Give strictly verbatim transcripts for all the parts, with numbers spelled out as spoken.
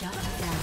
Shut down.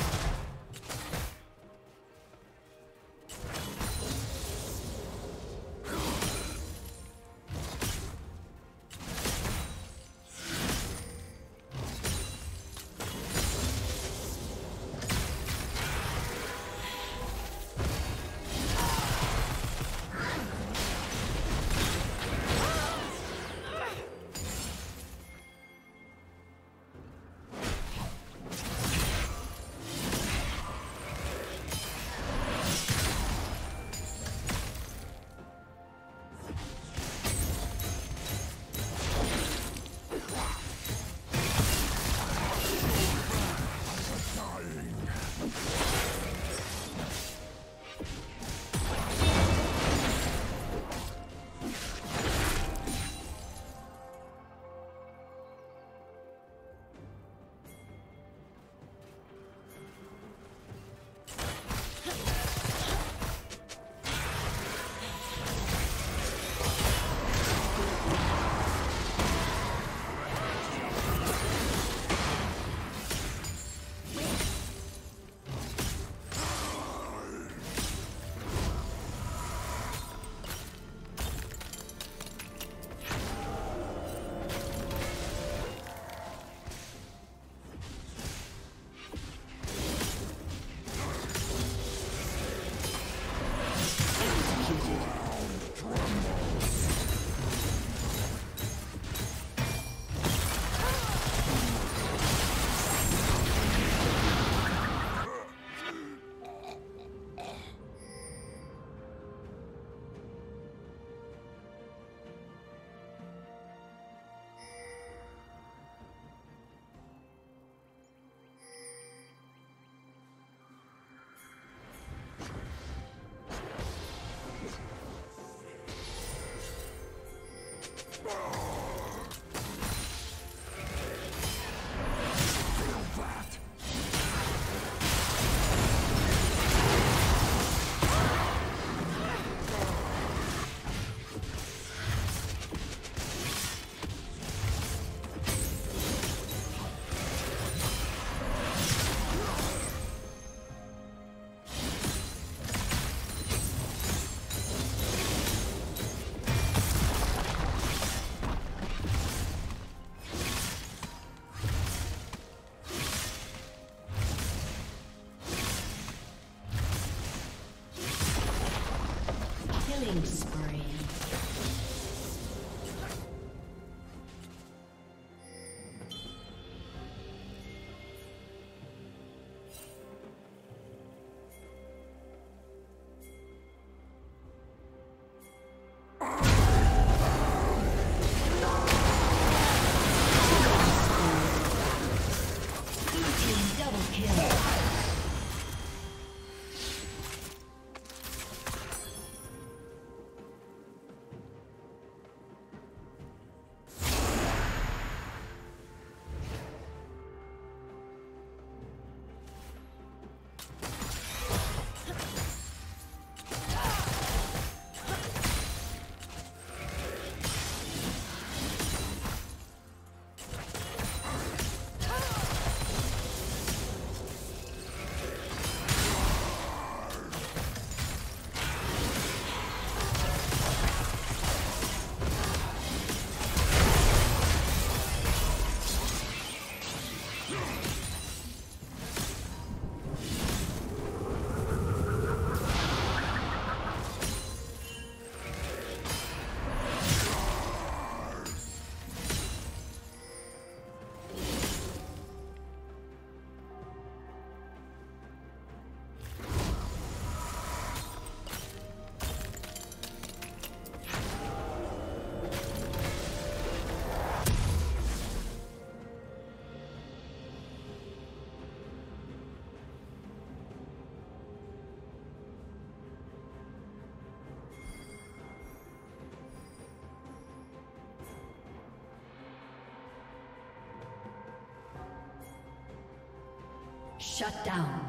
Shut down.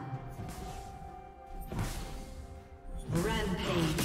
Rampage.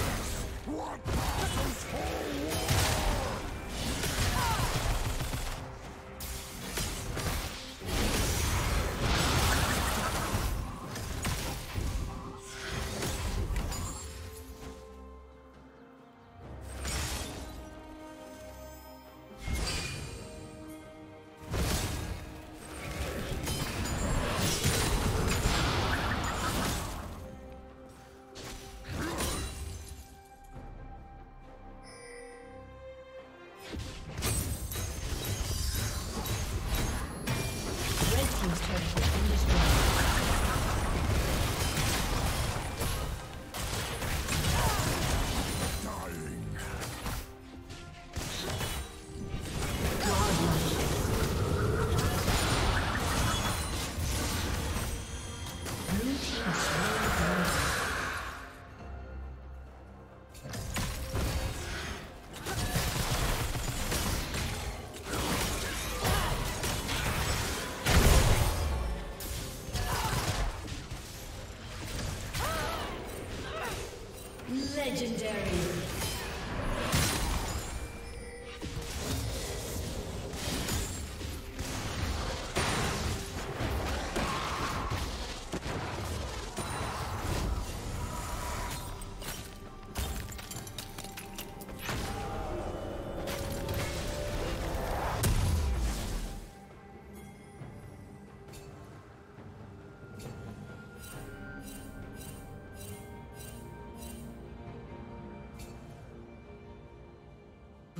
What passes for war? Legendary.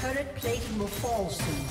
Turret plate will fall soon.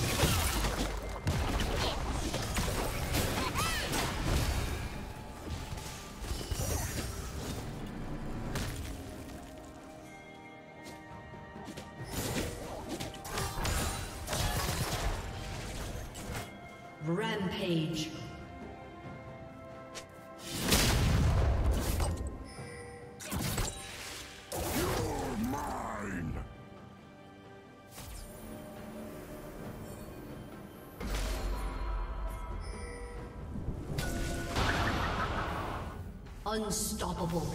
Unstoppable.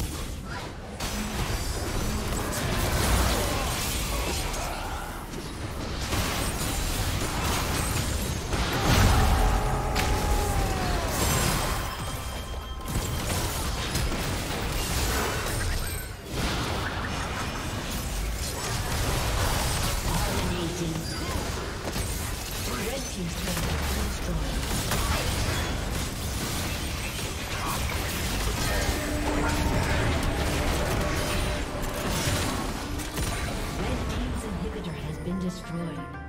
Destroyed.